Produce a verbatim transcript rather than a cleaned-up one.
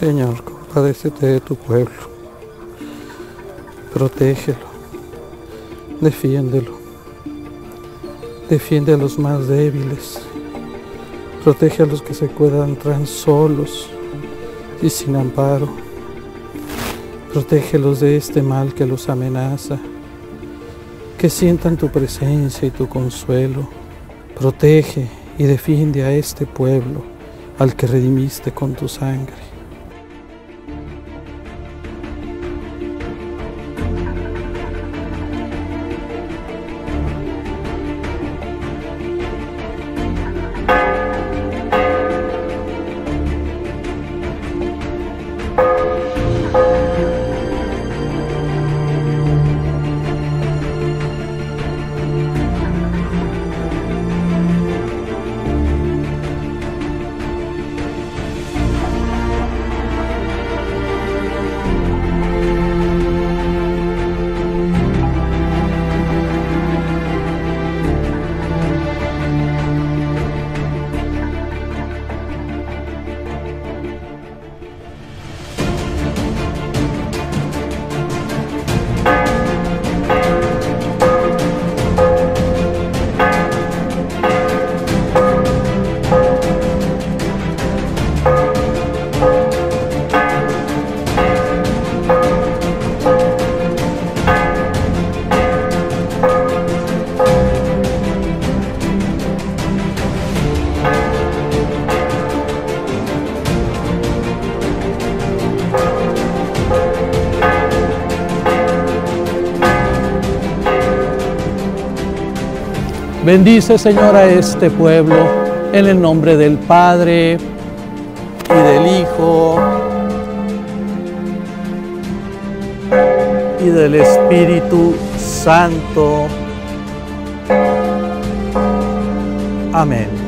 Señor, compadécete de tu pueblo, protégelo, defiéndelo, defiende a los más débiles, protege a los que se encuentran solos y sin amparo, protégelos de este mal que los amenaza, que sientan tu presencia y tu consuelo, protege y defiende a este pueblo al que redimiste con tu sangre. Bendice, Señor, a este pueblo, en el nombre del Padre, y del Hijo, y del Espíritu Santo. Amén.